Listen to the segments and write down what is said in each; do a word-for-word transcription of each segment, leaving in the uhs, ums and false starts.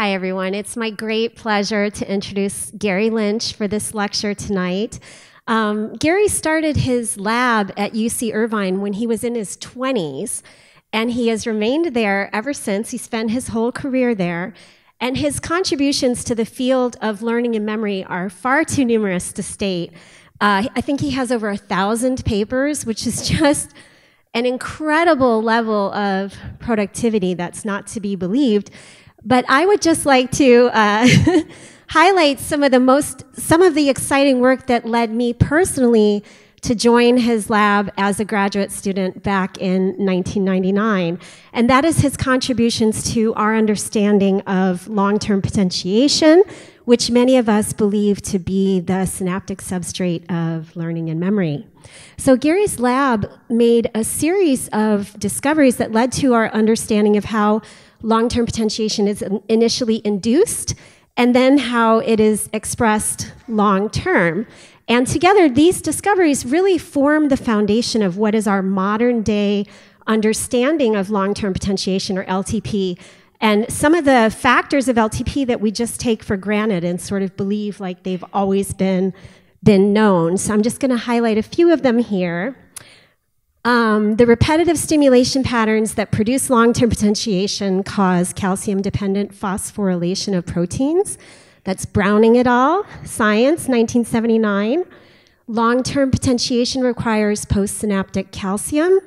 Hi, everyone. It's my great pleasure to introduce Gary Lynch for this lecture tonight. Um, Gary started his lab at U C Irvine when he was in his twenties, and he has remained there ever since. He spent his whole career there, and his contributions to the field of learning and memory are far too numerous to state. Uh, I think he has over a thousand papers, which is just an incredible level of productivity that's not to be believed. But I would just like to uh, highlight some of the most, some of the exciting work that led me personally to join his lab as a graduate student back in nineteen ninety-nine. And that is his contributions to our understanding of long-term potentiation, which many of us believe to be the synaptic substrate of learning and memory. So Gary's lab made a series of discoveries that led to our understanding of how long-term potentiation is initially induced and then how it is expressed long-term. And together, these discoveries really form the foundation of what is our modern-day understanding of long-term potentiation, or L T P, and some of the factors of L T P that we just take for granted and sort of believe like they've always been, been known. So I'm just going to highlight a few of them here. Um, the repetitive stimulation patterns that produce long-term potentiation cause calcium-dependent phosphorylation of proteins. That's Browning et al., Science, nineteen seventy-nine. Long-term potentiation requires postsynaptic calcium.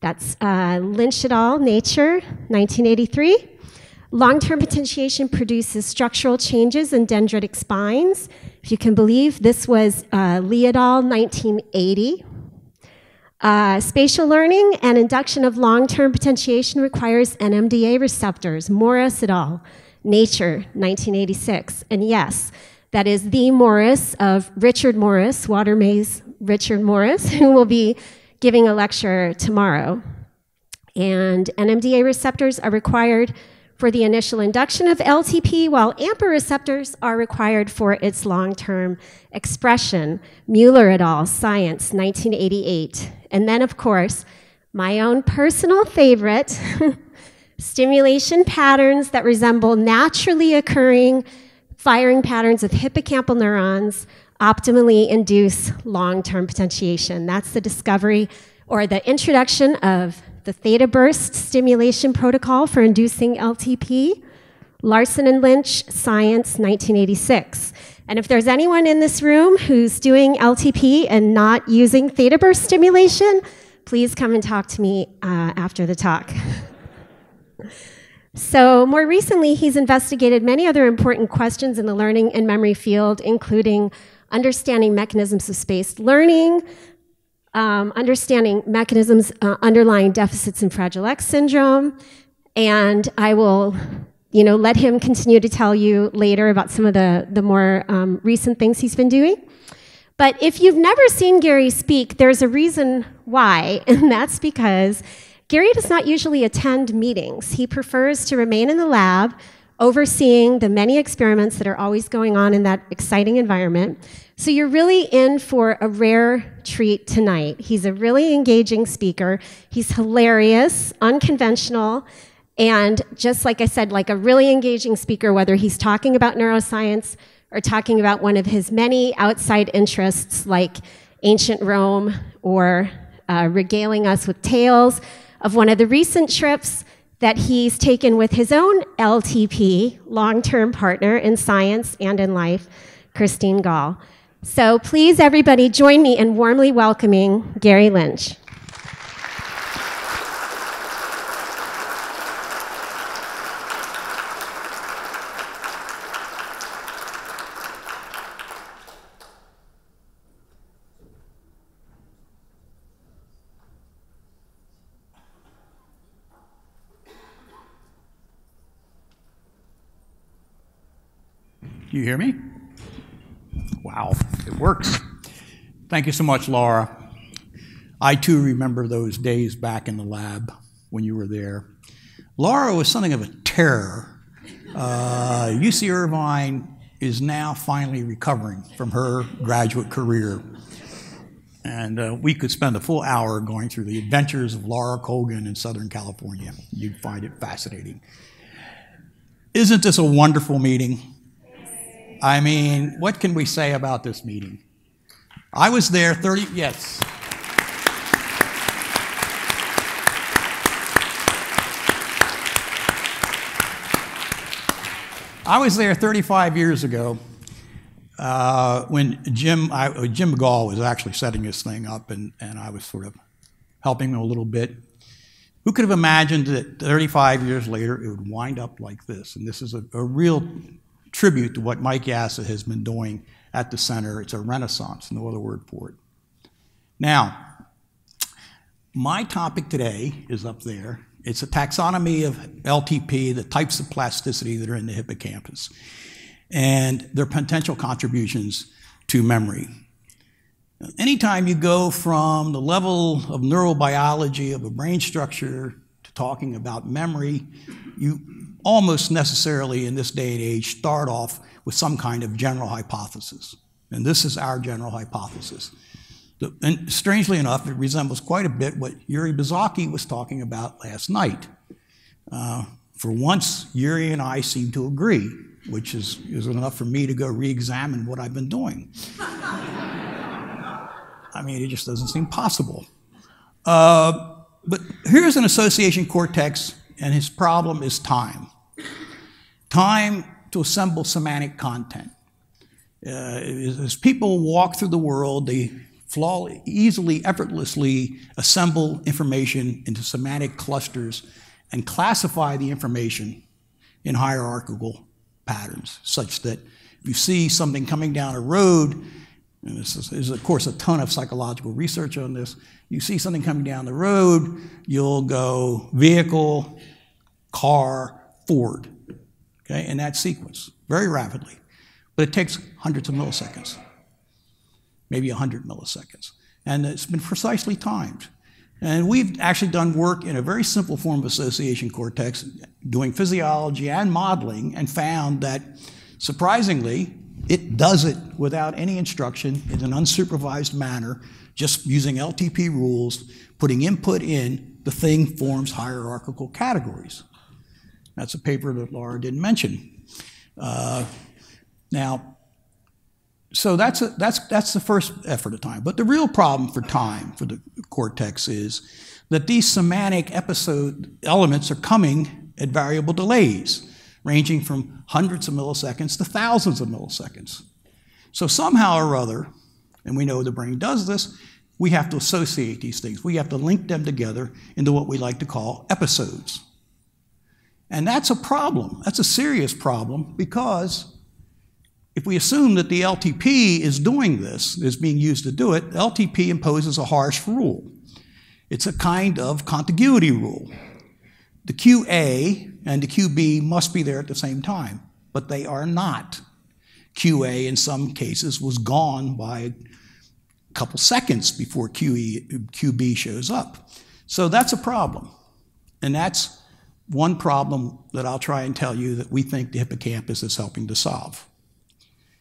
That's uh, Lynch et al., Nature, nineteen eighty-three. Long-term potentiation produces structural changes in dendritic spines. If you can believe, this was uh, Lee et al., nineteen eighty. Uh, spatial learning and induction of long-term potentiation requires N M D A receptors, Morris et al., Nature, nineteen eighty-six. And yes, that is the Morris of Richard Morris, Watermay's Richard Morris, who will be giving a lecture tomorrow. And N M D A receptors are required for the initial induction of L T P, while AMPA receptors are required for its long-term expression. Mueller et al., Science, nineteen eighty-eight. And then, of course, my own personal favorite, stimulation patterns that resemble naturally occurring firing patterns of hippocampal neurons optimally induce long-term potentiation. That's the discovery or the introduction of the Theta Burst Stimulation Protocol for inducing L T P, Larson and Lynch, Science, nineteen eighty-six. And if there's anyone in this room who's doing L T P and not using Theta Burst stimulation, please come and talk to me uh, after the talk. So more recently, he's investigated many other important questions in the learning and memory field, including understanding mechanisms of spaced learning, um, understanding mechanisms uh, underlying deficits in Fragile X syndrome, and I will, you know, let him continue to tell you later about some of the, the more um, recent things he's been doing. But if you've never seen Gary speak, there's a reason why, and that's because Gary does not usually attend meetings. He prefers to remain in the lab, overseeing the many experiments that are always going on in that exciting environment. So you're really in for a rare treat tonight. He's a really engaging speaker. He's hilarious, unconventional, and just like I said, like a really engaging speaker, whether he's talking about neuroscience or talking about one of his many outside interests like ancient Rome or uh, regaling us with tales of one of the recent trips that he's taken with his own L T P, long-term partner in science and in life, Christine Gall. So please, everybody, join me in warmly welcoming Gary Lynch. You hear me? Wow, it works. Thank you so much, Laura. I too remember those days back in the lab when you were there. Laura was something of a terror. Uh, U C Irvine is now finally recovering from her graduate career. And uh, we could spend a full hour going through the adventures of Laura Colgin in Southern California. You'd find it fascinating. Isn't this a wonderful meeting? I mean, what can we say about this meeting? I was there thirty, yes. I was there thirty-five years ago uh, when Jim, I, Jim Gall was actually setting this thing up, and, and I was sort of helping him a little bit. Who could have imagined that thirty-five years later it would wind up like this? And this is a, a real tribute to what Mike Yassa has been doing at the center. It's a renaissance, no other word for it. Now, my topic today is up there. It's a taxonomy of L T P, the types of plasticity that are in the hippocampus, and their potential contributions to memory. Anytime you go from the level of neurobiology of a brain structure to talking about memory, you almost necessarily in this day and age start off with some kind of general hypothesis. And this is our general hypothesis. And strangely enough, it resembles quite a bit what Yuri Buzaki was talking about last night. Uh, for once, Yuri and I seem to agree, which is, is enough for me to go re-examine what I've been doing. I mean, it just doesn't seem possible. Uh, but here's an association cortex, and his problem is time. Time to assemble semantic content. Uh, as people walk through the world, they flaw easily, effortlessly assemble information into semantic clusters and classify the information in hierarchical patterns, such that if you see something coming down a road, and this is, there's, of course, a ton of psychological research on this. You see something coming down the road, you'll go vehicle, car, Ford, okay, in that sequence, very rapidly. But it takes hundreds of milliseconds, maybe one hundred milliseconds. And it's been precisely timed. And we've actually done work in a very simple form of association cortex, doing physiology and modeling, and found that, surprisingly, it does it without any instruction in an unsupervised manner, just using L T P rules, putting input in, the thing forms hierarchical categories. That's a paper that Laura didn't mention. Uh, now, so that's, a, that's, that's the first effort of time. But the real problem for time, for the cortex, is that these semantic episode elements are coming at variable delays, ranging from hundreds of milliseconds to thousands of milliseconds. So somehow or other, and we know the brain does this, we have to associate these things. We have to link them together into what we like to call episodes. And that's a problem. That's a serious problem, because if we assume that the L T P is doing this, is being used to do it, L T P imposes a harsh rule. It's a kind of contiguity rule. The Q A and the Q B must be there at the same time, but they are not. Q A, in some cases, was gone by a couple seconds before Q E, Q B shows up. So that's a problem. And that's one problem that I'll try and tell you that we think the hippocampus is helping to solve.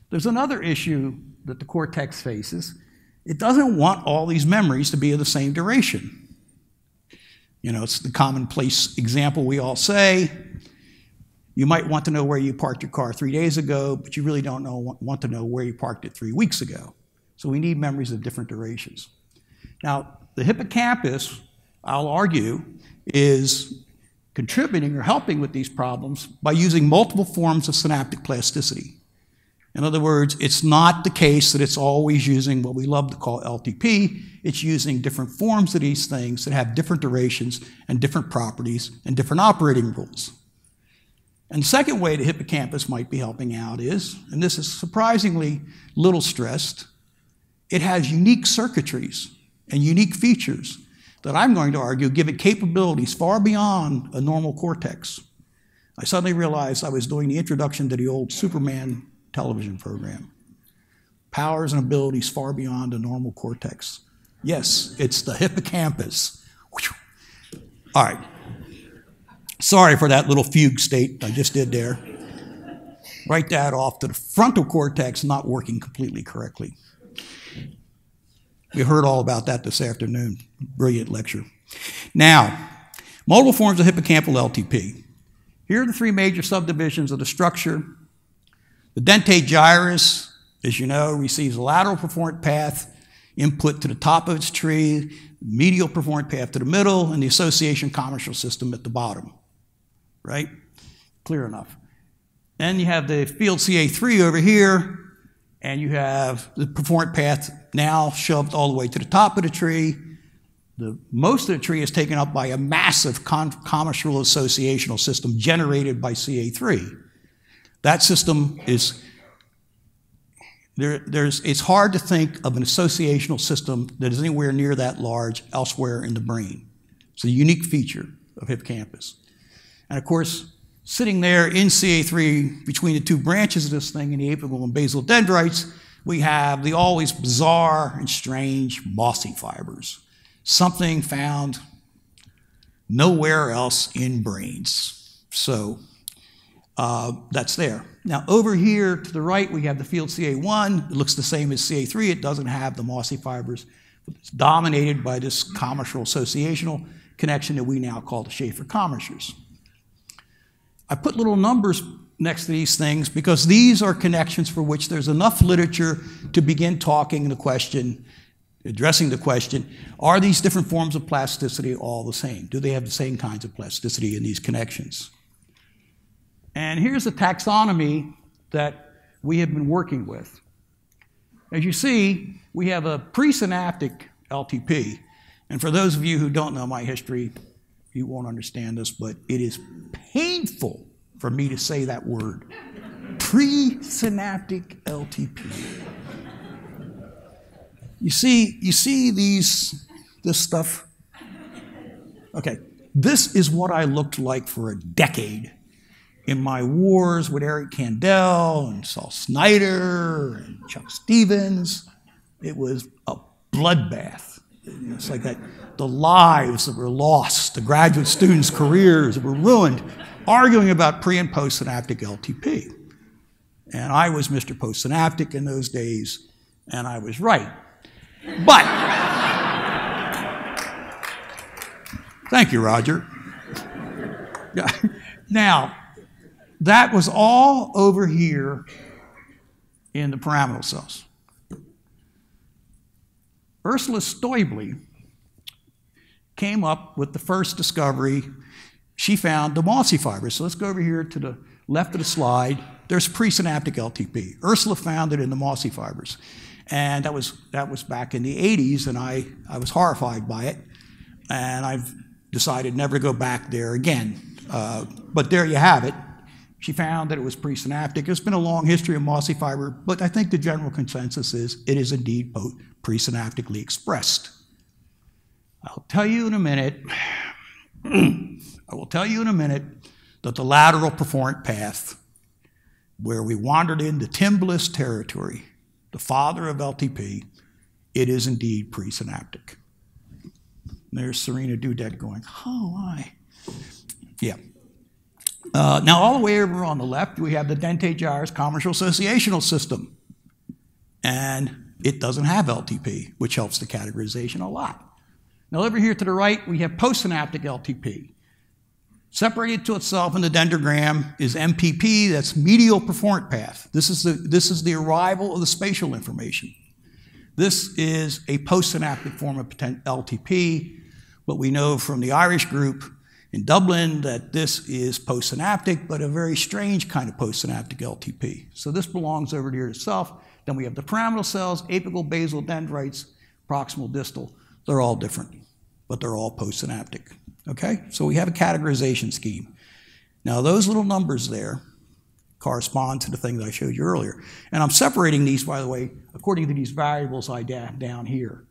There's another issue that the cortex faces. It doesn't want all these memories to be of the same duration. You know, it's the commonplace example we all say. You might want to know where you parked your car three days ago, but you really don't know, want to know where you parked it three weeks ago. So we need memories of different durations. Now, the hippocampus, I'll argue, is contributing or helping with these problems by using multiple forms of synaptic plasticity. In other words, it's not the case that it's always using what we love to call L T P. It's using different forms of these things that have different durations and different properties and different operating rules. And the second way the hippocampus might be helping out is, and this is surprisingly little stressed, it has unique circuitries and unique features that I'm going to argue give it capabilities far beyond a normal cortex. I suddenly realized I was doing the introduction to the old Superman television program. Powers and abilities far beyond the normal cortex. Yes, it's the hippocampus. Whew. All right. Sorry for that little fugue state I just did there. Write that off to the frontal cortex not working completely correctly. We heard all about that this afternoon. Brilliant lecture. Now, multiple forms of hippocampal L T P. Here are the three major subdivisions of the structure. The dentate gyrus, as you know, receives a lateral perforant path input to the top of its tree, medial perforant path to the middle, and the association commissure system at the bottom, right? Clear enough. Then you have the field C A three over here, and you have the perforant path now shoved all the way to the top of the tree. The most of the tree is taken up by a massive commissural associational system generated by C A three. That system is, there, there's, it's hard to think of an associational system that is anywhere near that large elsewhere in the brain. It's a unique feature of hippocampus. And of course, sitting there in C A three between the two branches of this thing in the apical and basal dendrites, we have the always bizarre and strange mossy fibers, something found nowhere else in brains. So uh, that's there. Now over here to the right, we have the field C A one. It looks the same as C A three. It doesn't have the mossy fibers. It's dominated by this commissural associational connection that we now call the Schaffer commissures. I put little numbers next to these things because these are connections for which there's enough literature to begin talking the question, addressing the question, are these different forms of plasticity all the same? Do they have the same kinds of plasticity in these connections? And here's a taxonomy that we have been working with. As you see, we have a presynaptic L T P. And for those of you who don't know my history, you won't understand this, but it is painful for me to say that word. Presynaptic L T P. You see, you see these, this stuff? Okay, this is what I looked like for a decade in my wars with Eric Kandel and Saul Snyder and Chuck Stevens. It was a bloodbath. It's like that, the lives that were lost, the graduate students' careers that were ruined, arguing about pre- and postsynaptic L T P. And I was Mister Postsynaptic in those days, and I was right. But, thank you, Roger. Now, that was all over here in the pyramidal cells. Ursula Stoibley came up with the first discovery. She found the mossy fibers. So let's go over here to the left of the slide. There's presynaptic L T P. Ursula found it in the mossy fibers. And that was, that was back in the eighties, and I, I was horrified by it. And I've decided never to go back there again. Uh, but there you have it. She found that it was presynaptic. There's been a long history of mossy fiber, but I think the general consensus is it is indeed presynaptically expressed. I'll tell you in a minute, I will tell you in a minute that the lateral perforant path, where we wandered into Tim Bliss territory, the father of L T P, it is indeed presynaptic. There's Serena Dudet going, oh, I. Yeah. Uh, now, all the way over on the left, we have the dentate gyrus commercial associational system. And it doesn't have L T P, which helps the categorization a lot. Now, over here to the right, we have postsynaptic L T P. Separated to itself in the dendrogram is M P P, that's medial perforant path. This is the, this is the arrival of the spatial information. This is a postsynaptic form of L T P, but we know from the Irish group in Dublin that this is postsynaptic, but a very strange kind of postsynaptic L T P. So this belongs over here to itself. Then we have the pyramidal cells, apical, basal dendrites, proximal, distal. They're all different, but they're all postsynaptic. Okay, so we have a categorization scheme. Now those little numbers there correspond to the thing that I showed you earlier. And I'm separating these, by the way, according to these variables I have down here.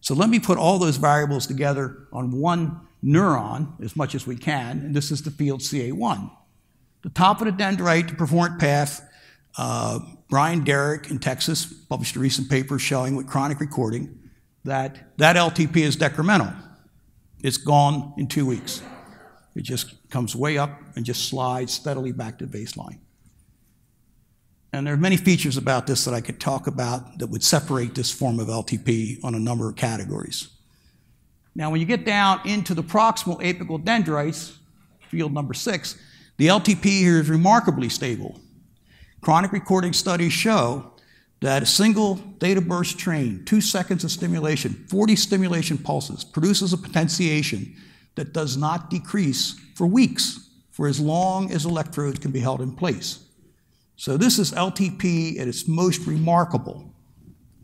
So let me put all those variables together on one neuron as much as we can, and this is the field C A one. The top of the dendrite, the perforant path, uh, Brian Derrick in Texas published a recent paper showing with chronic recording that that L T P is decremental. It's gone in two weeks. It just comes way up and just slides steadily back to baseline. And there are many features about this that I could talk about that would separate this form of L T P on a number of categories. Now, when you get down into the proximal apical dendrites, field number six, The L T P here is remarkably stable. Chronic recording studies show that a single theta burst train, two seconds of stimulation, forty stimulation pulses, produces a potentiation that does not decrease for weeks, for as long as electrodes can be held in place. So this is L T P at its most remarkable,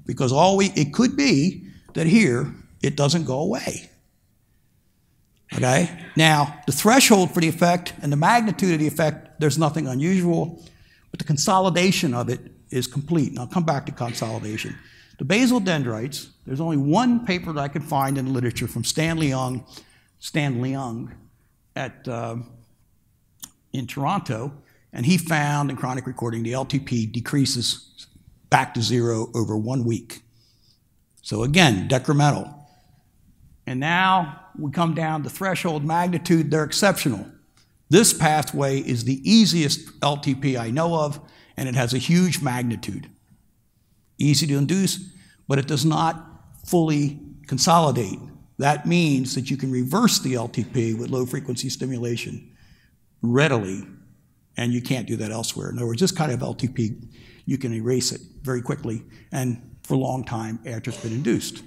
because all we, it could be that here it doesn't go away. Okay? Now, the threshold for the effect and the magnitude of the effect, there's nothing unusual, but the consolidation of it is complete. And I'll come back to consolidation. The basal dendrites, there's only one paper that I could find in the literature from Stanley Leung, Stan Leung at, um, in Toronto, and he found in chronic recording the L T P decreases back to zero over one week. So again, decremental. And now we come down to threshold magnitude, they're exceptional. This pathway is the easiest L T P I know of, and it has a huge magnitude. Easy to induce, but it does not fully consolidate. That means that you can reverse the L T P with low-frequency stimulation readily, and you can't do that elsewhere. In other words, this kind of L T P, you can erase it very quickly and for a long time after it's been induced.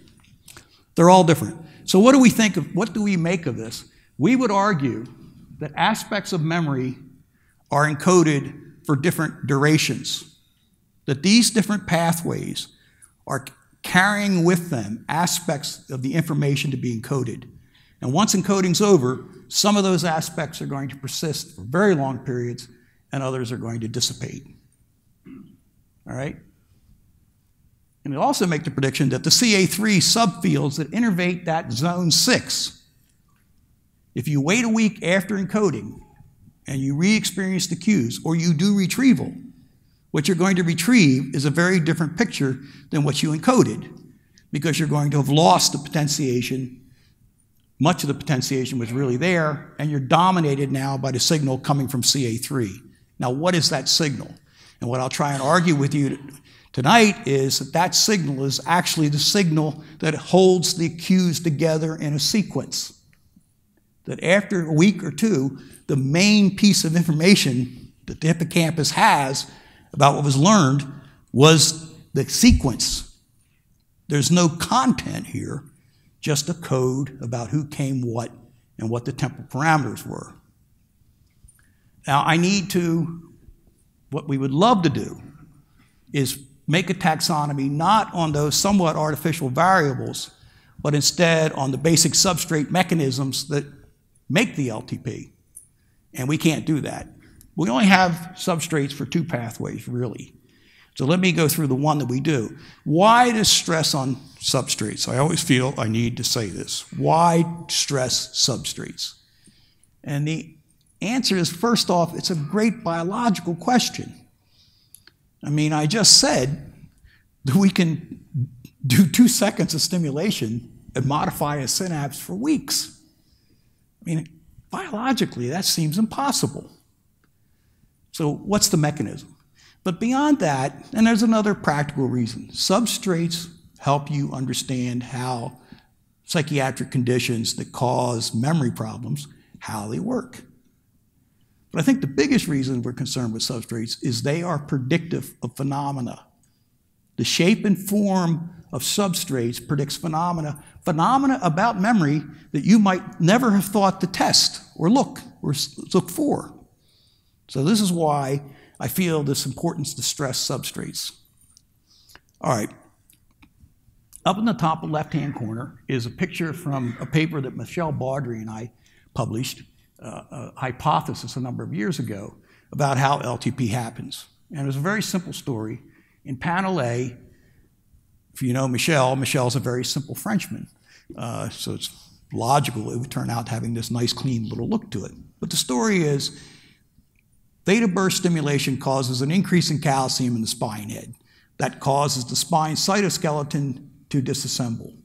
They're all different. So what do we think of, what do we make of this? We would argue that aspects of memory are encoded for different durations, that these different pathways are carrying with them aspects of the information to be encoded. And once encoding's over, some of those aspects are going to persist for very long periods, and others are going to dissipate. All right? And they also make the prediction that the C A three subfields that innervate that zone six, if you wait a week after encoding and you re-experience the cues, or you do retrieval, what you're going to retrieve is a very different picture than what you encoded, because you're going to have lost the potentiation. Much of the potentiation was really there, and you're dominated now by the signal coming from C A three. Now, what is that signal? And what I'll try and argue with you tonight is that that signal is actually the signal that holds the cues together in a sequence. That after a week or two, the main piece of information that the hippocampus has about what was learned was the sequence. There's no content here, just a code about who came what and what the temporal parameters were. Now, I need to, what we would love to do is make a taxonomy not on those somewhat artificial variables, but instead on the basic substrate mechanisms that make the L T P. And we can't do that. We only have substrates for two pathways, really. So let me go through the one that we do. Why does stress on substrates? I always feel I need to say this. Why stress substrates? And the answer is, first off, it's a great biological question. I mean, I just said that we can do two seconds of stimulation and modify a synapse for weeks. I mean, biologically, that seems impossible. So what's the mechanism? But beyond that, and there's another practical reason, substrates help you understand how psychiatric conditions that cause memory problems, how they work. But I think the biggest reason we're concerned with substrates is they are predictive of phenomena. The shape and form of substrates predicts phenomena, phenomena about memory that you might never have thought to test or look or look for. So this is why I feel this importance to stress substrates. All right, up in the top left-hand corner is a picture from a paper that Michel Baudry and I published, uh, a hypothesis a number of years ago about how L T P happens. And it was a very simple story. In panel A, if you know Michel, Michel's a very simple Frenchman. Uh, so it's logical it would turn out having this nice, clean little look to it. But the story is, theta burst stimulation causes an increase in calcium in the spine head. That causes the spine cytoskeleton to disassemble.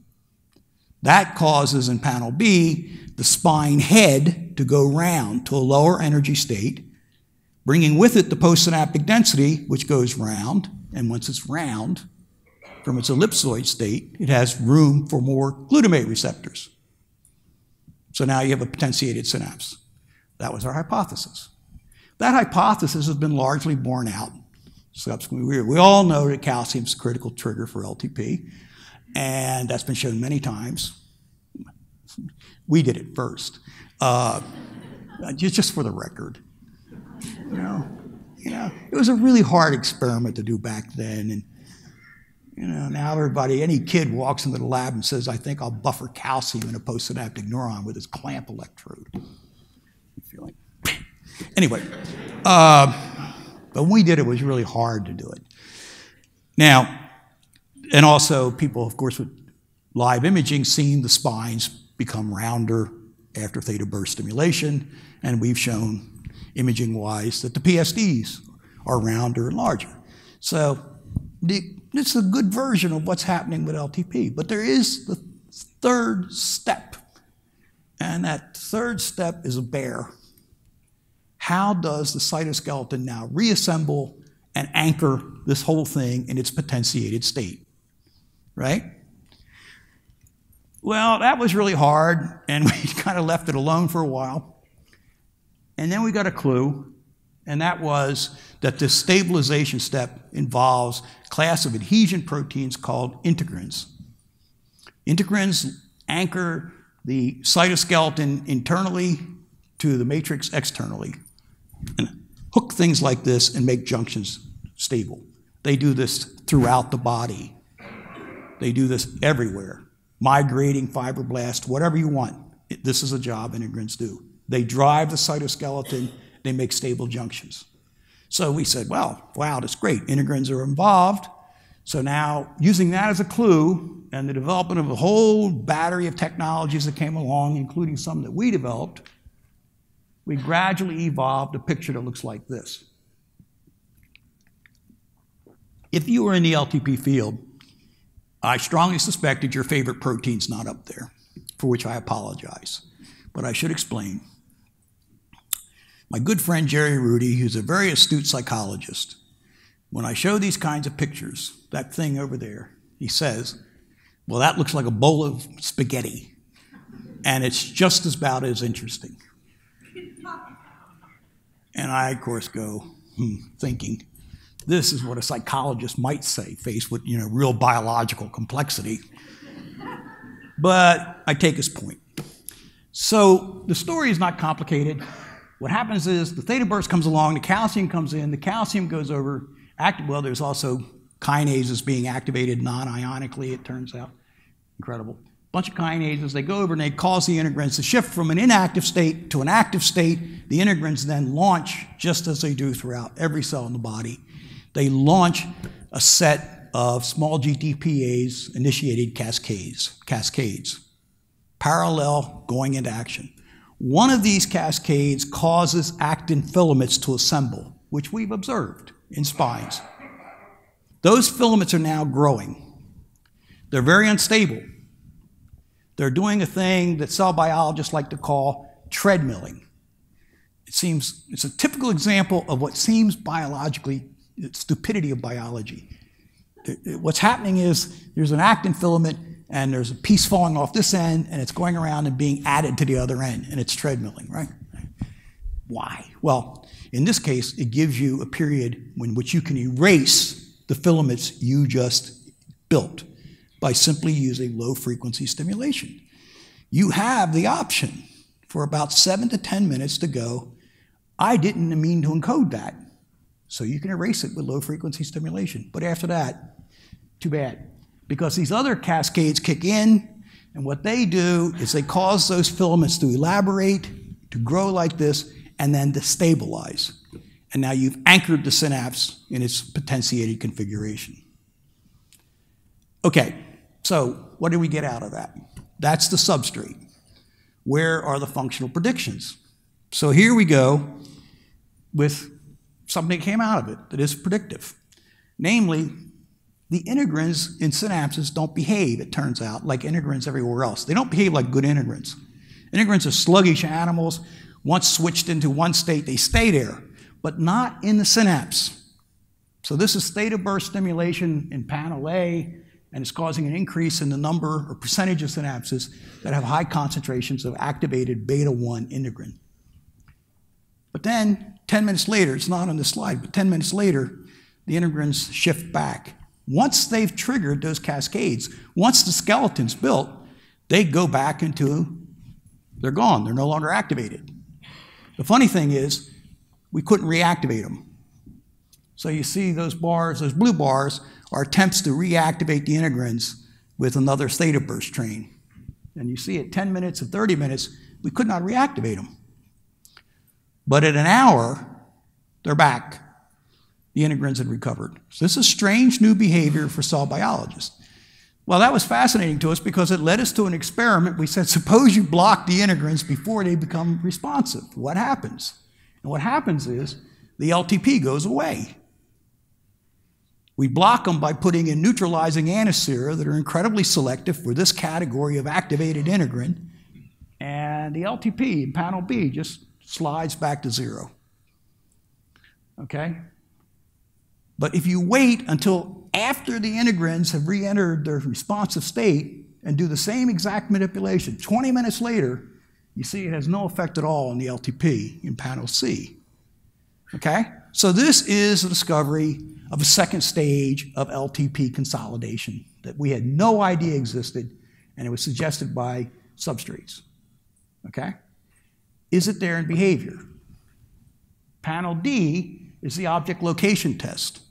That causes, in panel B, the spine head to go round to a lower energy state, bringing with it the postsynaptic density, which goes round. And once it's round, from its ellipsoid state, it has room for more glutamate receptors. So now you have a potentiated synapse. That was our hypothesis. That hypothesis has been largely borne out subsequently. We all know that calcium is a critical trigger for L T P, and that's been shown many times. We did it first, uh, just for the record. You know, you know, it was a really hard experiment to do back then, and you know, now everybody, any kid walks into the lab and says, "I think I'll buffer calcium in a postsynaptic neuron with this clamp electrode." You feel like. Anyway, uh, but when we did it, it was really hard to do it. Now, and also people, of course, with live imaging, seeing the spines become rounder after theta burst stimulation, and we've shown imaging-wise that the P S Ds are rounder and larger. So the, it's a good version of what's happening with L T P, but there is the third step, and that third step is a bear. How does the cytoskeleton now reassemble and anchor this whole thing in its potentiated state, right? Well, that was really hard, and we kind of left it alone for a while. And then we got a clue, and that was that this stabilization step involves a class of adhesion proteins called integrins. Integrins anchor the cytoskeleton internally to the matrix externally, and hook things like this and make junctions stable. They do this throughout the body. They do this everywhere. Migrating, fibroblast, whatever you want. This is a job integrins do. They drive the cytoskeleton, they make stable junctions. So we said, well, wow, that's great. Integrins are involved. So now, using that as a clue, and the development of a whole battery of technologies that came along, including some that we developed, we gradually evolved a picture that looks like this. If you were in the L T P field, I strongly suspect that your favorite protein's not up there, for which I apologize. But I should explain. My good friend Jerry Rudy, who's a very astute psychologist, when I show these kinds of pictures, that thing over there, he says, well, that looks like a bowl of spaghetti, and it's just about as interesting. And I, of course, go, hmm, thinking, this is what a psychologist might say, faced with, you know, real biological complexity. But I take his point. So the story is not complicated. What happens is the theta burst comes along, the calcium comes in, the calcium goes over, active, well, there's also kinases being activated non-ionically, it turns out. Incredible. Bunch of kinases, they go over and they cause the integrins to shift from an inactive state to an active state. The integrins then launch, just as they do throughout every cell in the body. They launch a set of small G T P Ase initiated cascades, cascades, parallel going into action. One of these cascades causes actin filaments to assemble, which we've observed in spines. Those filaments are now growing. They're very unstable. They're doing a thing that cell biologists like to call treadmilling. It seems, it's a typical example of what seems biologically, stupidity of biology. It, it, what's happening is there's an actin filament and there's a piece falling off this end and it's going around and being added to the other end and it's treadmilling, right? Why? Well, in this case, it gives you a period in which you can erase the filaments you just built by simply using low-frequency stimulation. You have the option for about seven to ten minutes to go, I didn't mean to encode that. So you can erase it with low-frequency stimulation. But after that, too bad. Because these other cascades kick in, and what they do is they cause those filaments to elaborate, to grow like this, and then to stabilize. And now you've anchored the synapse in its potentiated configuration. Okay. So what do we get out of that? That's the substrate. Where are the functional predictions? So here we go with something that came out of it that is predictive. Namely, the integrins in synapses don't behave, it turns out, like integrins everywhere else. They don't behave like good integrins. Integrins are sluggish animals. Once switched into one state, they stay there, but not in the synapse. So this is theta burst stimulation in panel A, and it's causing an increase in the number or percentage of synapses that have high concentrations of activated beta one integrin. But then ten minutes later, it's not on the slide, but ten minutes later, the integrins shift back. Once they've triggered those cascades, once the skeleton's built, they go back into, they're gone, they're no longer activated. The funny thing is, we couldn't reactivate them. So you see those bars, those blue bars, are attempts to reactivate the integrins with another theta burst train. And you see at ten minutes and thirty minutes, we could not reactivate them. But at an hour, they're back. The integrins had recovered. So this is strange new behavior for cell biologists. Well, that was fascinating to us because it led us to an experiment. We said, suppose you block the integrins before they become responsive. What happens? And what happens is the L T P goes away. We block them by putting in neutralizing antisera that are incredibly selective for this category of activated integrin, and the L T P in panel B just slides back to zero. Okay? But if you wait until after the integrins have re-entered their responsive state and do the same exact manipulation, twenty minutes later, you see it has no effect at all on the L T P in panel C. Okay? So this is the discovery of a second stage of L T P consolidation that we had no idea existed, and it was suggested by substrates. Okay? Is it there in behavior? Panel D is the object location test.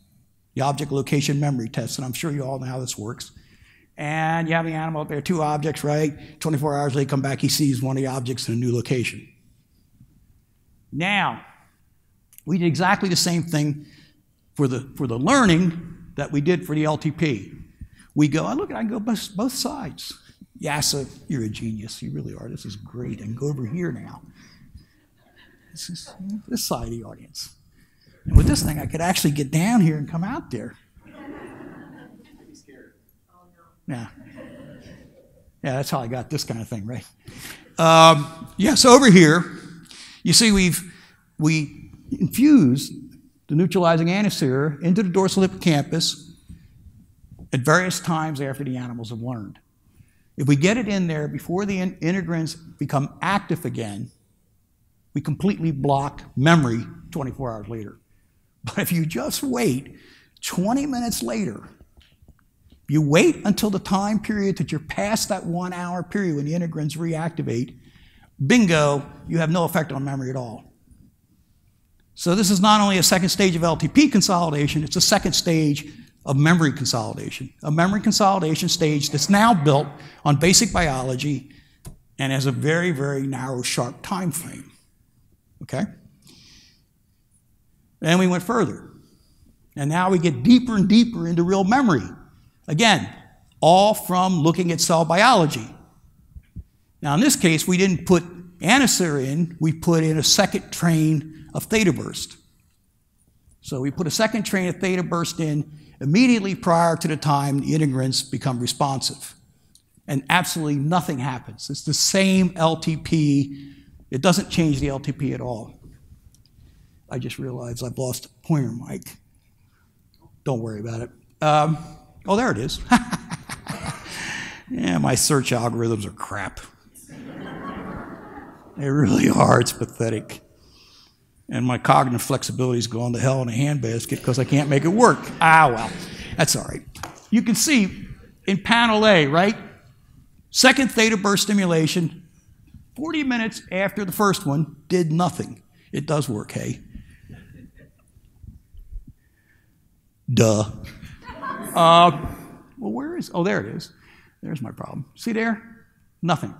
The object location memory test, and I'm sure you all know how this works. And you have the animal up there, two objects, right? twenty-four hours later, come back, he sees one of the objects in a new location. Now, we did exactly the same thing for the, for the learning that we did for the L T P. We go, oh, look, I can go both, both sides. Yassa, you're a genius, you really are, this is great. I can go over here now. This is this side of the audience. And with this thing, I could actually get down here and come out there. You'd be scared. Oh, no. Yeah. Yeah, that's how I got this kind of thing, right? Um, yeah, so over here, you see we've we infused the neutralizing antisera into the dorsal hippocampus at various times after the animals have learned. If we get it in there before the in integrins become active again, we completely block memory twenty-four hours later. But if you just wait twenty minutes later, you wait until the time period that you're past that one hour period when the integrins reactivate, bingo, you have no effect on memory at all. So this is not only a second stage of L T P consolidation, it's a second stage of memory consolidation, a memory consolidation stage that's now built on basic biology and has a very, very narrow, sharp time frame. Okay? And we went further. And now we get deeper and deeper into real memory. Again, all from looking at cell biology. Now in this case, we didn't put antisera in, we put in a second train of theta burst. So we put a second train of theta burst in immediately prior to the time the integrins become responsive. And absolutely nothing happens. It's the same L T P. It doesn't change the L T P at all. I just realized I've lost a pointer, Mike. Don't worry about it. Um, oh, there it is. Yeah, my search algorithms are crap. They really are. It's pathetic. And my cognitive flexibility's gone to hell in a handbasket because I can't make it work. Ah, well, that's all right. You can see in panel A, right? Second theta burst stimulation, forty minutes after the first one, did nothing. It does work, hey? Duh. Uh, well, where is, oh, there it is. There's my problem. See there? Nothing.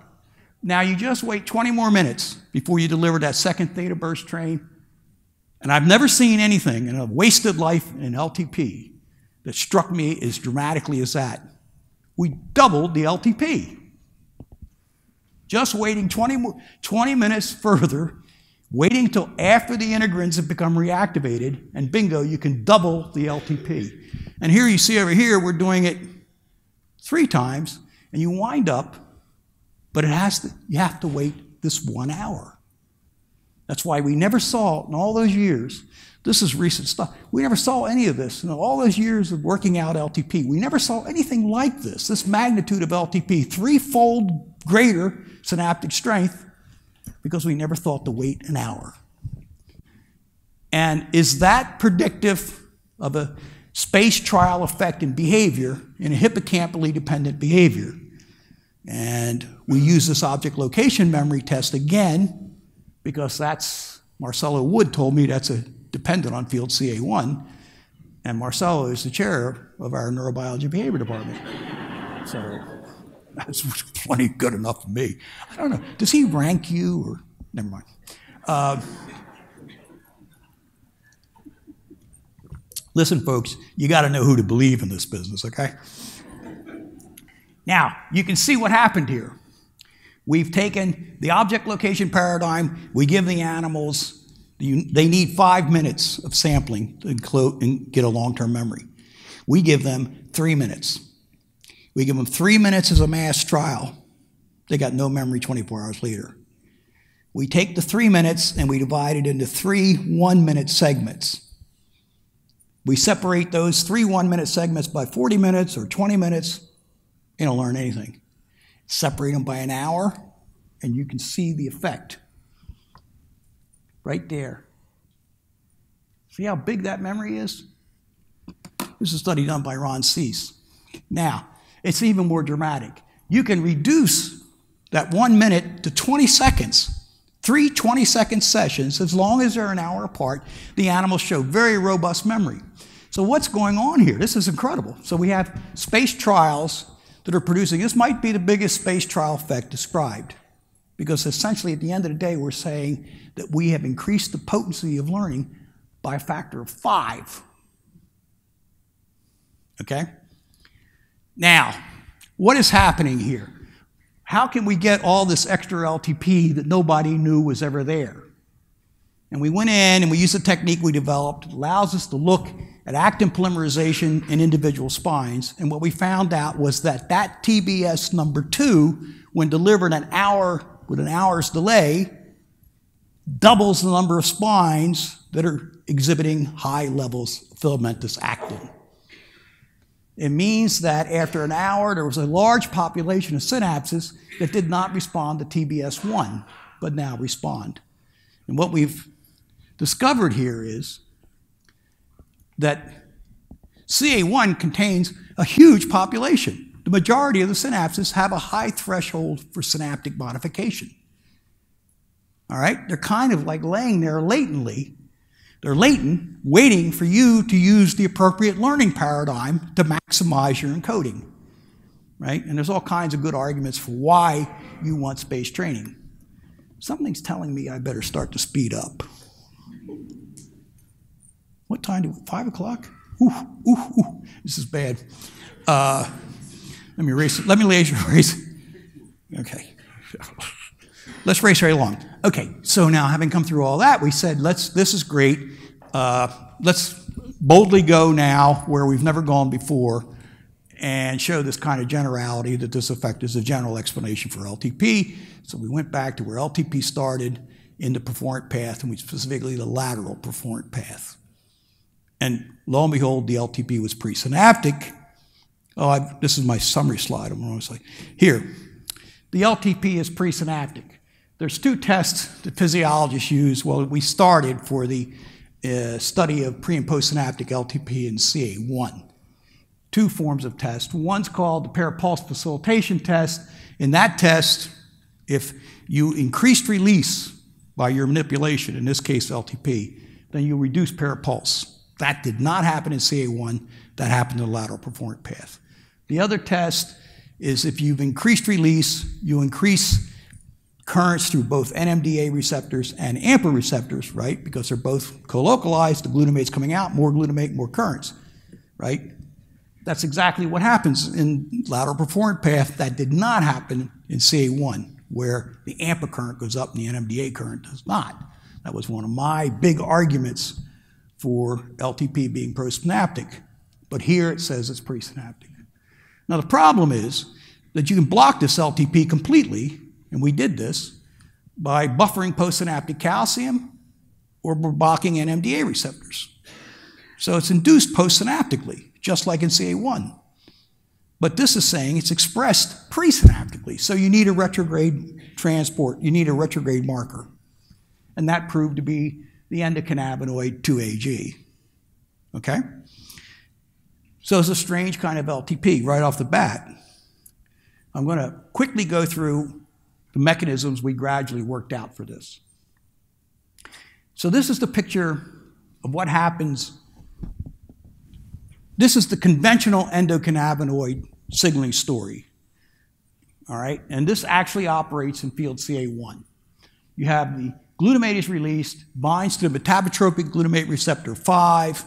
Now you just wait twenty more minutes before you deliver that second theta burst train. And I've never seen anything in a wasted life in an L T P that struck me as dramatically as that. We doubled the L T P. Just waiting twenty, twenty minutes further, waiting until after the integrins have become reactivated, and bingo, you can double the L T P. And here you see over here, we're doing it three times, and you wind up, but it has to, you have to wait this one hour. That's why we never saw, in all those years, this is recent stuff, we never saw any of this. In all those years of working out L T P, we never saw anything like this, this magnitude of L T P, threefold greater synaptic strength, because we never thought to wait an hour. And is that predictive of a space trial effect in behavior, in a hippocampally dependent behavior? And we use this object location memory test again, because that's, Marcelo Wood told me that's a dependent on field C A one, and Marcelo is the chair of our neurobiology and behavior department. So that's plenty good enough for me. I don't know, does he rank you or, never mind. Uh, Listen, folks, you got to know who to believe in this business, okay? Now, you can see what happened here. We've taken the object location paradigm. We give the animals, they need five minutes of sampling to get a long-term memory. We give them three minutes. We give them three minutes as a mass trial. They got no memory twenty-four hours later. We take the three minutes and we divide it into three one-minute segments. We separate those three one-minute segments by forty minutes or twenty minutes, you don't learn anything. Separate them by an hour, and you can see the effect right there. See how big that memory is? This is a study done by Ron Cease. Now, it's even more dramatic. You can reduce that one minute to twenty seconds. Three twenty-second sessions, as long as they're an hour apart, the animals show very robust memory. So what's going on here? This is incredible. So we have space trials that are producing, this might be the biggest space trial effect described, because essentially at the end of the day, we're saying that we have increased the potency of learning by a factor of five. Okay? Now, what is happening here? How can we get all this extra L T P that nobody knew was ever there? And we went in and we used a technique we developed that allows us to look at actin polymerization in individual spines. And what we found out was that that T B S number two, when delivered an hour with an hour's delay, doubles the number of spines that are exhibiting high levels of filamentous actin. It means that after an hour, there was a large population of synapses that did not respond to T B S one, but now respond. And what we've discovered here is that C A one contains a huge population. The majority of the synapses have a high threshold for synaptic modification. All right? They're kind of like laying there latently. They're latent, waiting for you to use the appropriate learning paradigm to maximize your encoding, right? And there's all kinds of good arguments for why you want space training. Something's telling me I better start to speed up. What time do we, five o'clock? Ooh, ooh, ooh, this is bad. Uh, let me erase it, let me erase it. Okay. Let's race right along. Okay, so now having come through all that, we said, let's, this is great. Uh, let's boldly go now where we've never gone before and show this kind of generality that this effect is a general explanation for L T P. So we went back to where L T P started in the perforant path, and we specifically the lateral perforant path. And lo and behold, the L T P was presynaptic. Oh, I've, this is my summary slide. I'm always like, here, the L T P is presynaptic. There's two tests that physiologists use. Well, we started for the uh, study of pre and postsynaptic L T P and C A one. Two forms of test. One's called the parapulse facilitation test. In that test, if you increased release by your manipulation, in this case L T P, then you reduce parapulse. That did not happen in C A one. That happened in the lateral perforant path. The other test is if you've increased release, you increase currents through both N M D A receptors and AMPA receptors, right? Because they're both co-localized, the glutamate's coming out, more glutamate, more currents, right? That's exactly what happens in lateral perforant path. That did not happen in C A one, where the AMPA current goes up and the N M D A current does not. That was one of my big arguments for L T P being prosynaptic, but here it says it's presynaptic. Now the problem is that you can block this L T P completely, and we did this by buffering postsynaptic calcium or blocking N M D A receptors. So it's induced postsynaptically, just like in C A one. But this is saying it's expressed presynaptically. So you need a retrograde transport. You need a retrograde marker. And that proved to be the endocannabinoid two A G, okay? So it's a strange kind of L T P right off the bat. I'm going to quickly go through the mechanisms we gradually worked out for this. So this is the picture of what happens. This is the conventional endocannabinoid signaling story, all right? And this actually operates in field C A one. You have the glutamate is released, binds to the metabotropic glutamate receptor five.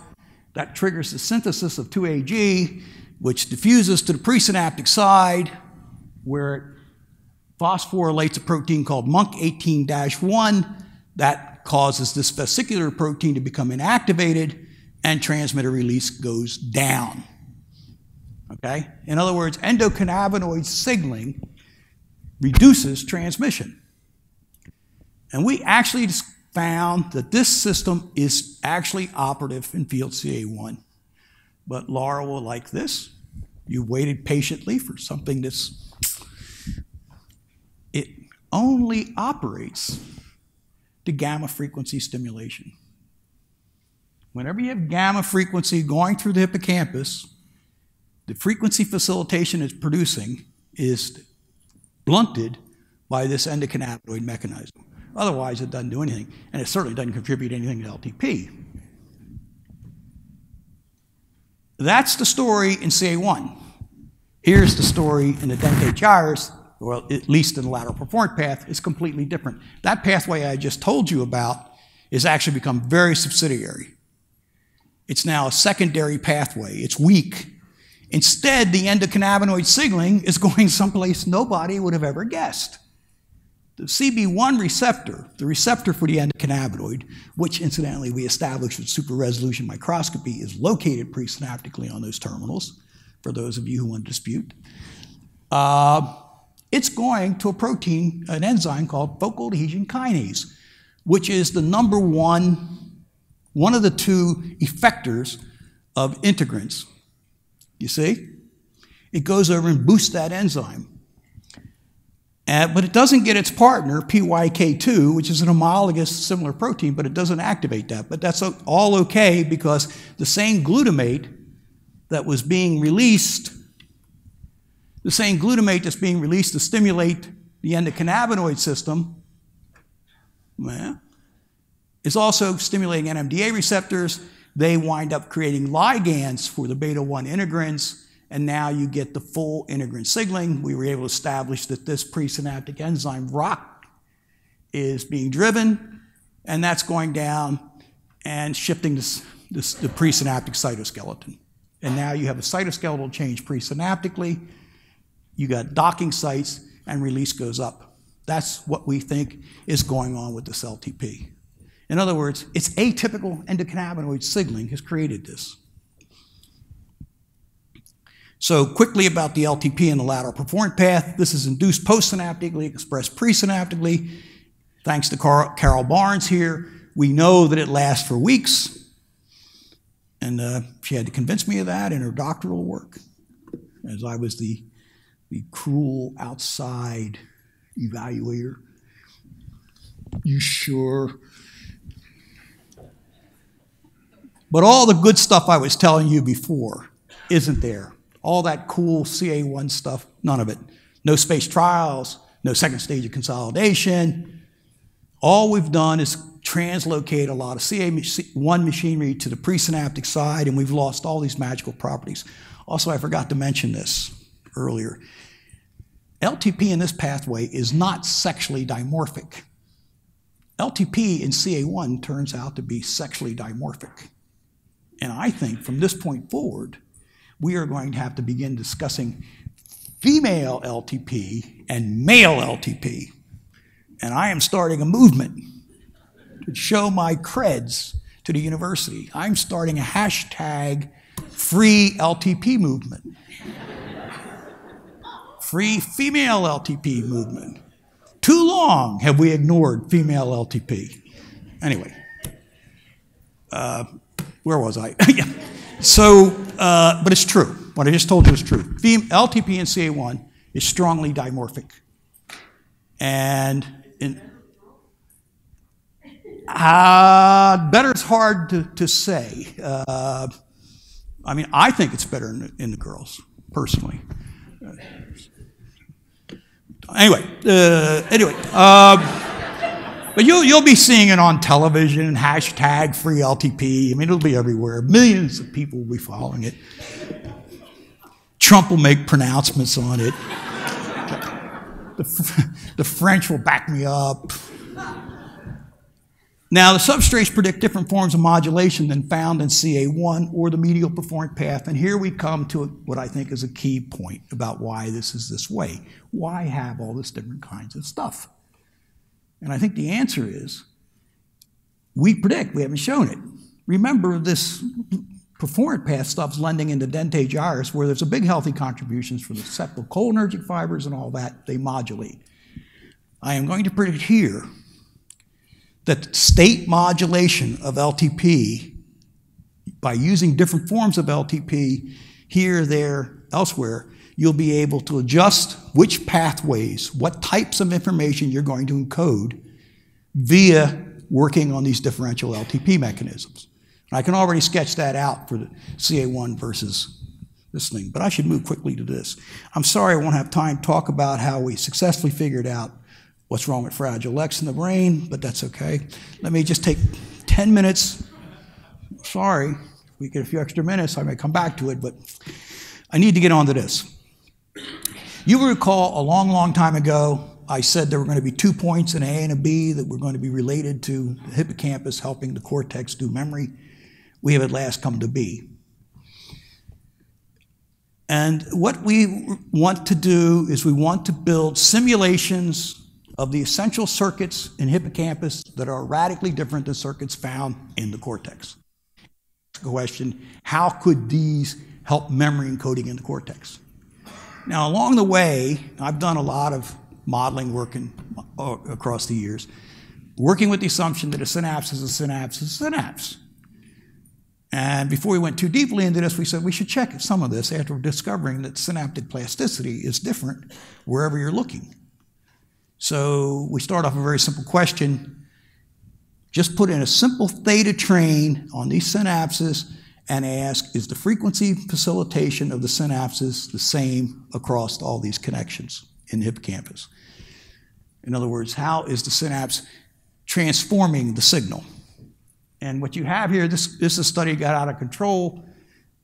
That triggers the synthesis of two A G, which diffuses to the presynaptic side, where it phosphorylates a protein called monk eighteen dash one. That causes this vesicular protein to become inactivated, and transmitter release goes down. Okay? In other words, endocannabinoid signaling reduces transmission. And we actually found that this system is actually operative in field C A one. But Laura will like this. You've waited patiently for something that's... It only operates to gamma frequency stimulation. Whenever you have gamma frequency going through the hippocampus, the frequency facilitation it's producing is blunted by this endocannabinoid mechanism. Otherwise, it doesn't do anything, and it certainly doesn't contribute anything to L T P. That's the story in C A one. Here's the story in the dentate gyrus, or at least in the lateral perforant path. It's completely different. That pathway I just told you about has actually become very subsidiary. It's now a secondary pathway. It's weak. Instead, the endocannabinoid signaling is going someplace nobody would have ever guessed. The C B one receptor, the receptor for the endocannabinoid, which incidentally we established with super-resolution microscopy is located presynaptically on those terminals, for those of you who want to dispute, uh, it's going to a protein, an enzyme called focal adhesion kinase, which is the number one, one of the two effectors of integrins. You see? It goes over and boosts that enzyme. Uh, but it doesn't get its partner, P Y K two, which is an homologous similar protein, but it doesn't activate that. But that's all okay because the same glutamate that was being released, the same glutamate that's being released to stimulate the endocannabinoid system, well, is also stimulating N M D A receptors. They wind up creating ligands for the beta one integrins. And now you get the full integrin signaling. We were able to establish that this presynaptic enzyme rock is being driven, and that's going down and shifting this, this, the presynaptic cytoskeleton. And now you have a cytoskeletal change presynaptically. You got docking sites, and release goes up. That's what we think is going on with this L T P. In other words, it's atypical endocannabinoid signaling has created this. So quickly about the L T P and the lateral perforant path. This is induced postsynaptically, expressed presynaptically. Thanks to Carl, Carol Barnes here, we know that it lasts for weeks. And uh, she had to convince me of that in her doctoral work, as I was the, the cruel outside evaluator. You sure? But all the good stuff I was telling you before isn't there. All that cool C A one stuff, none of it. No space trials, no second stage of consolidation. All we've done is translocate a lot of C A one machinery to the presynaptic side, and we've lost all these magical properties. Also, I forgot to mention this earlier. L T P in this pathway is not sexually dimorphic. L T P in C A one turns out to be sexually dimorphic. And I think from this point forward, we are going to have to begin discussing female L T P and male L T P. And I am starting a movement to show my creds to the university. I'm starting a hashtag free L T P movement. Free female L T P movement. Too long have we ignored female L T P. Anyway, uh, where was I? Yeah. So, uh, but it's true. What I just told you is true. L T P and C A one is strongly dimorphic. And in, Uh, better's hard to, to say. Uh, I mean, I think it's better in the, in the girls, personally. Uh, anyway, uh, anyway. Uh, but you'll, you'll be seeing it on television, hashtag free L T P. I mean, it'll be everywhere. Millions of people will be following it. Trump will make pronouncements on it. The, the French will back me up. Now, the substrates predict different forms of modulation than found in C A one or the medial perforant path. And here we come to what I think is a key point about why this is this way. Why have all this different kinds of stuff? And I think the answer is we predict. We haven't shown it. Remember, this perforant path stuff's lending into dentate gyrus, where there's a big healthy contributions from the septal cholinergic fibers and all that. They modulate. I am going to predict here that state modulation of L T P by using different forms of L T P here, there, elsewhere, you'll be able to adjust which pathways, what types of information you're going to encode via working on these differential L T P mechanisms. And I can already sketch that out for the C A one versus this thing, but I should move quickly to this. I'm sorry I won't have time to talk about how we successfully figured out what's wrong with Fragile X in the brain, but that's okay. Let me just take ten minutes. Sorry, if we get a few extra minutes, I may come back to it, but I need to get on to this. You will recall a long, long time ago, I said there were going to be two points, an A and a B, that were going to be related to the hippocampus helping the cortex do memory. We have at last come to B. And what we want to do is we want to build simulations of the essential circuits in hippocampus that are radically different than circuits found in the cortex. The question, how could these help memory encoding in the cortex? Now, along the way, I've done a lot of modeling work in, uh, across the years, working with the assumption that a synapse is a synapse is a synapse. And before we went too deeply into this, we said we should check some of this after discovering that synaptic plasticity is different wherever you're looking. So we start off a very simple question. Just put in a simple theta train on these synapses and ask, is the frequency facilitation of the synapses the same across all these connections in the hippocampus? In other words, how is the synapse transforming the signal? And what you have here, this, this is a study that got out of control.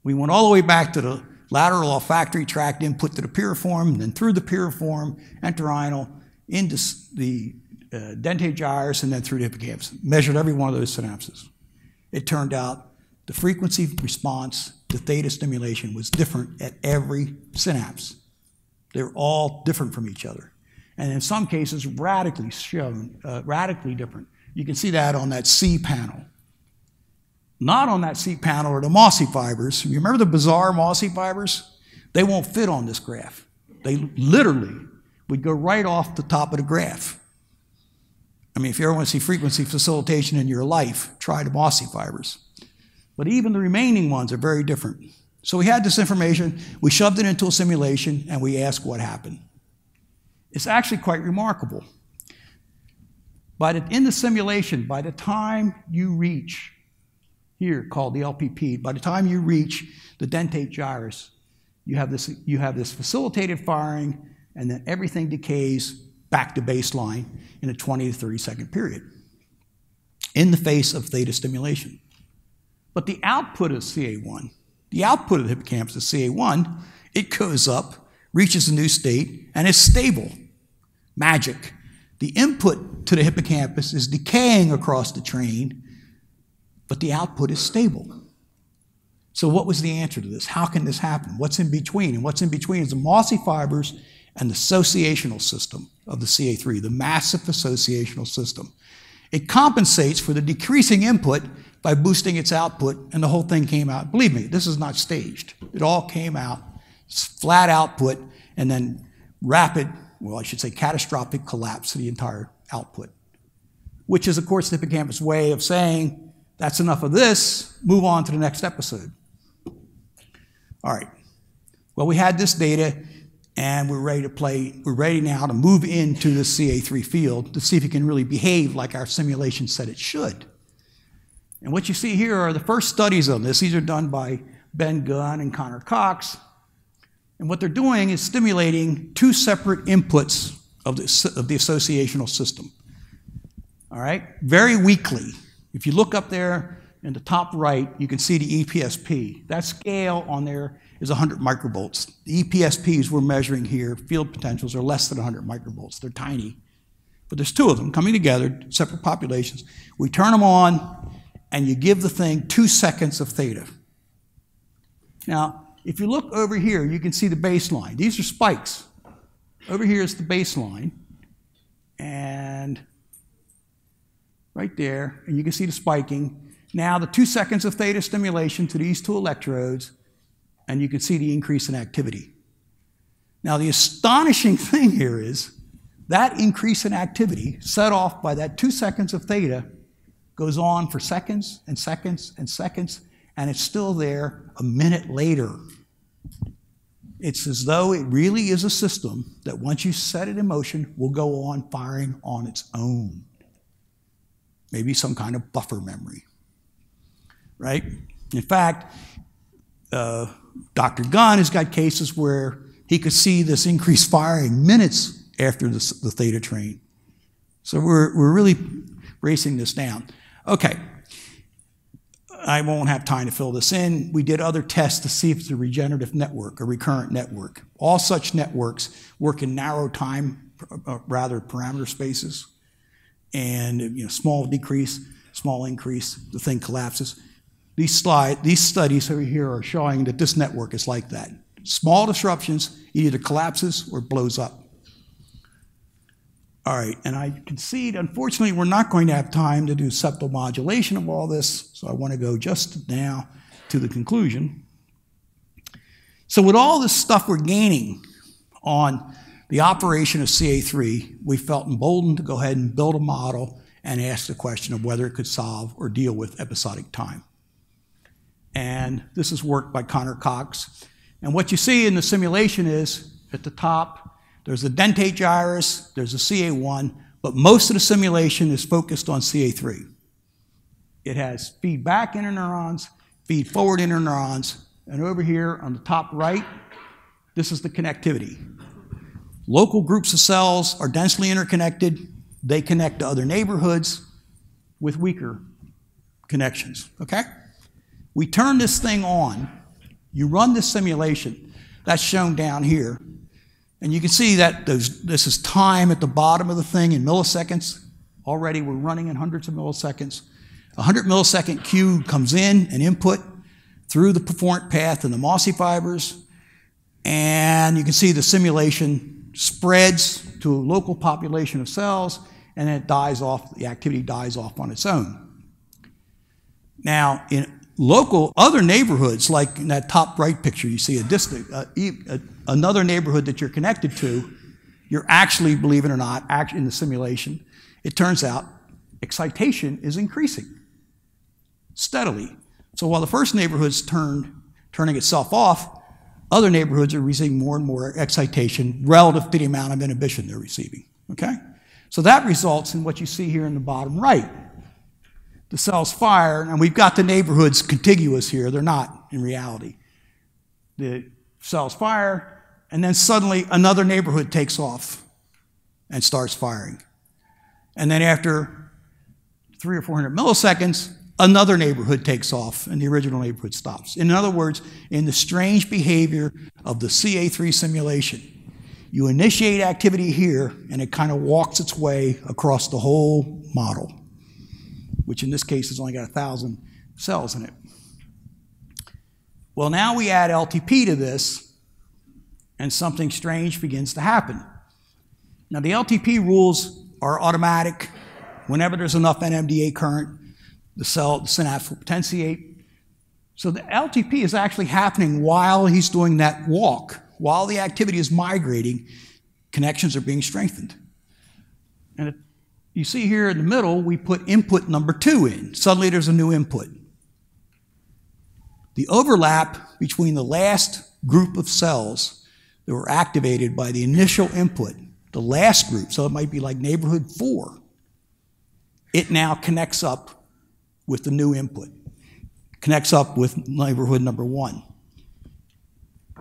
We went all the way back to the lateral olfactory tract input to the piriform, then through the piriform, entorhinal, into the uh, dentate gyrus, and then through the hippocampus. Measured every one of those synapses. It turned out the frequency response to theta stimulation was different at every synapse. They're all different from each other. And in some cases, radically shown, uh, radically different. You can see that on that C panel. Not on that C panel are the mossy fibers. You remember the bizarre mossy fibers? They won't fit on this graph. They literally would go right off the top of the graph. I mean, if you ever want to see frequency facilitation in your life, try the mossy fibers. But even the remaining ones are very different. So we had this information, we shoved it into a simulation, and we asked what happened. It's actually quite remarkable. But in the simulation, by the time you reach, here called the L P P, by the time you reach the dentate gyrus, you have this, you have this facilitated firing, and then everything decays back to baseline in a twenty to thirty second period in the face of theta stimulation. But the output of C A one, the output of the hippocampus of C A one, it goes up, reaches a new state, and is stable. Magic. The input to the hippocampus is decaying across the train, but the output is stable. So what was the answer to this? How can this happen? What's in between? And what's in between is the mossy fibers and the associational system of the C A three, the massive associational system. It compensates for the decreasing input by boosting its output, and the whole thing came out. Believe me, this is not staged. It all came out, flat output, and then rapid, well, I should say catastrophic collapse of the entire output, which is, of course, the hippocampus way of saying, that's enough of this, move on to the next episode. All right. Well, we had this data. and we're ready to play, we're ready now to move into the C A three field to see if it can really behave like our simulation said it should. And what you see here are the first studies on this. These are done by Ben Gunn and Connor Cox. And what they're doing is stimulating two separate inputs of the, of the associational system, all right? Very weakly. If you look up there in the top right, you can see the E P S P. That scale on there is one hundred microvolts. The E P S Ps we're measuring here, field potentials, are less than one hundred microvolts. They're tiny. But there's two of them coming together, separate populations. We turn them on, and you give the thing two seconds of theta. Now, if you look over here, you can see the baseline. These are spikes. Over here is the baseline, and right there, and you can see the spiking. Now, the two seconds of theta stimulation to these two electrodes, and you can see the increase in activity. Now, the astonishing thing here is that increase in activity set off by that two seconds of theta goes on for seconds and seconds and seconds, and it's still there a minute later. It's as though it really is a system that once you set it in motion, will go on firing on its own. Maybe some kind of buffer memory, right? In fact, uh, Doctor Gunn has got cases where he could see this increased firing minutes after this, the theta train. So we're, we're really racing this down. Okay. I won't have time to fill this in. We did other tests to see if it's a regenerative network, a recurrent network. All such networks work in narrow time, rather parameter spaces, and you know, small decrease, small increase, the thing collapses. These slide, these studies over here are showing that this network is like that. Small disruptions, it either collapses or blows up. All right, and I concede, unfortunately, we're not going to have time to do septal modulation of all this, so I want to go just now to the conclusion. So with all this stuff we're gaining on the operation of C A three, we felt emboldened to go ahead and build a model and ask the question of whether it could solve or deal with episodic time. And this is work by Connor Cox. And what you see in the simulation is, at the top, there's a dentate gyrus, there's a C A one, but most of the simulation is focused on C A three. It has feedback interneurons, feed forward interneurons, and over here on the top right, this is the connectivity. Local groups of cells are densely interconnected. They connect to other neighborhoods with weaker connections, okay? We turn this thing on. You run this simulation. That's shown down here. And you can see that those, this is time at the bottom of the thing in milliseconds. Already we're running in hundreds of milliseconds. A hundred millisecond cue comes in, an input, through the perforant path and the mossy fibers. And you can see the simulation spreads to a local population of cells, and then it dies off, the activity dies off on its own. Now, in local other neighborhoods, like in that top right picture, you see a distant, uh, a, another neighborhood that you're connected to, you're actually, believe it or not, act in the simulation, it turns out excitation is increasing steadily. So while the first neighborhood's turned, turning itself off, other neighborhoods are receiving more and more excitation relative to the amount of inhibition they're receiving, okay? So that results in what you see here in the bottom right. The cells fire, and we've got the neighborhoods contiguous here. They're not, in reality. The cells fire, and then suddenly another neighborhood takes off and starts firing. And then after three or four hundred milliseconds, another neighborhood takes off, and the original neighborhood stops. In other words, in the strange behavior of the C A three simulation, you initiate activity here, and it kind of walks its way across the whole model, which in this case has only got one thousand cells in it. Well, now we add L T P to this, and something strange begins to happen. Now, the L T P rules are automatic. Whenever there's enough N M D A current, the cell, the synapse will potentiate. So the L T P is actually happening while he's doing that walk. While the activity is migrating, connections are being strengthened. And it, you see here in the middle, we put input number two in. Suddenly there's a new input. The overlap between the last group of cells that were activated by the initial input, the last group, so it might be like neighborhood four, it now connects up with the new input, connects up with neighborhood number one.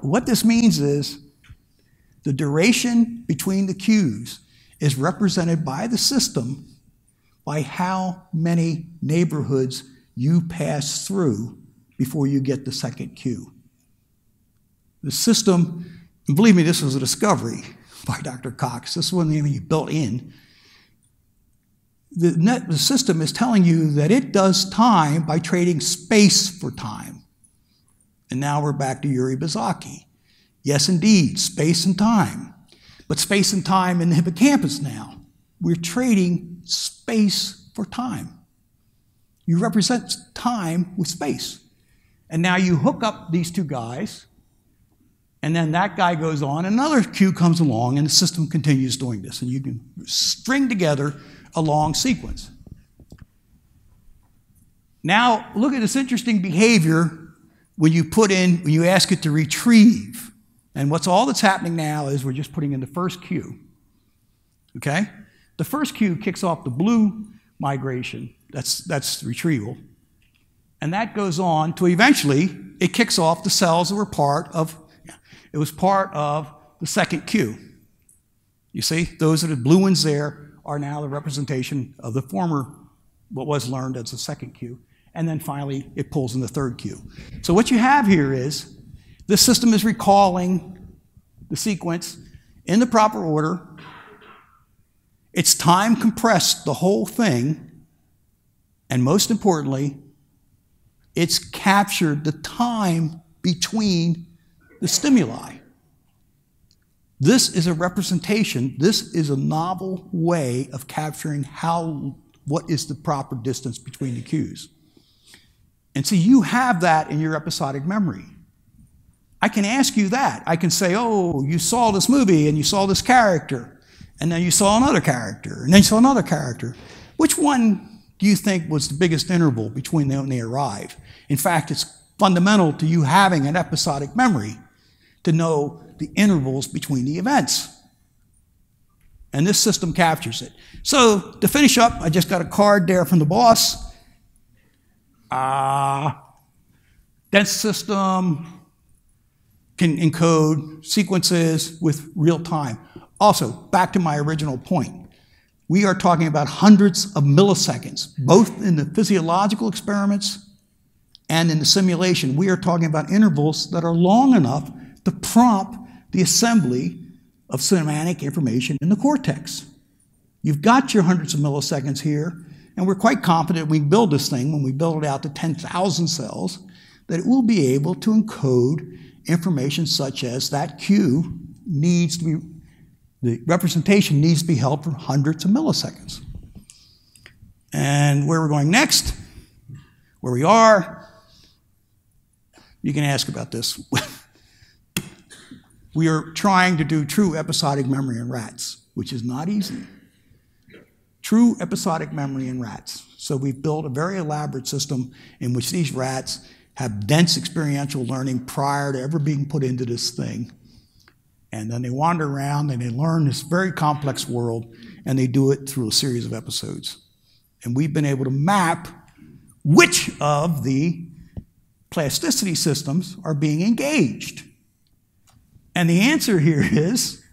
What this means is the duration between the cues is represented by the system by how many neighborhoods you pass through before you get the second cue. The system, and believe me, this was a discovery by Doctor Cox. This wasn't even built in. The, net, the system is telling you that it does time by trading space for time. And now we're back to Yuri Buzaki. Yes, indeed, space and time. But space and time in the hippocampus now. We're trading space for time. You represent time with space. And now you hook up these two guys, and then that guy goes on, another cue comes along, and the system continues doing this. And you can string together a long sequence. Now, look at this interesting behavior when you put in, when you ask it to retrieve. And what's all that's happening now is we're just putting in the first cue, okay? The first cue kicks off the blue migration, that's, that's retrieval, and that goes on to eventually it kicks off the cells that were part of, it was part of the second cue. You see, those are the blue ones there are now the representation of the former, what was learned as the second cue, and then finally it pulls in the third cue. So what you have here is this system is recalling the sequence in the proper order. It's time compressed, the whole thing. And most importantly, it's captured the time between the stimuli. This is a representation. This is a novel way of capturing how, what is the proper distance between the cues. And so you have that in your episodic memory. I can ask you that. I can say, oh, you saw this movie, and you saw this character, and then you saw another character, and then you saw another character. Which one do you think was the biggest interval between when they arrived? In fact, it's fundamental to you having an episodic memory to know the intervals between the events. And this system captures it. So to finish up, I just got a card there from the boss. Ah, uh, dense system can encode sequences with real time. Also, back to my original point, we are talking about hundreds of milliseconds, both in the physiological experiments and in the simulation. We are talking about intervals that are long enough to prompt the assembly of semantic information in the cortex. You've got your hundreds of milliseconds here, and we're quite confident we can build this thing when we build it out to ten thousand cells, that it will be able to encode information such as that cue needs to be, the representation needs to be held for hundreds of milliseconds. And where we're going next, where we are, you can ask about this. We are trying to do true episodic memory in rats, which is not easy. True episodic memory in rats. So we've built a very elaborate system in which these rats have dense experiential learning prior to ever being put into this thing. And then they wander around and they learn this very complex world, and they do it through a series of episodes. And we've been able to map which of the plasticity systems are being engaged. And the answer here is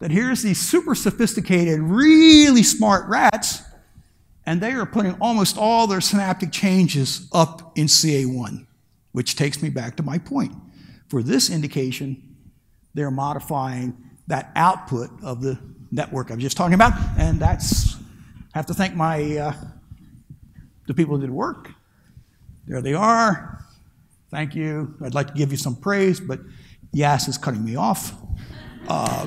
that here's these super sophisticated, really smart rats, and they are putting almost all their synaptic changes up in C A one. Which takes me back to my point. For this indication, they're modifying that output of the network I was just talking about, and that's, I have to thank my, uh, the people who did work. There they are, thank you. I'd like to give you some praise, but Yas is cutting me off. Uh,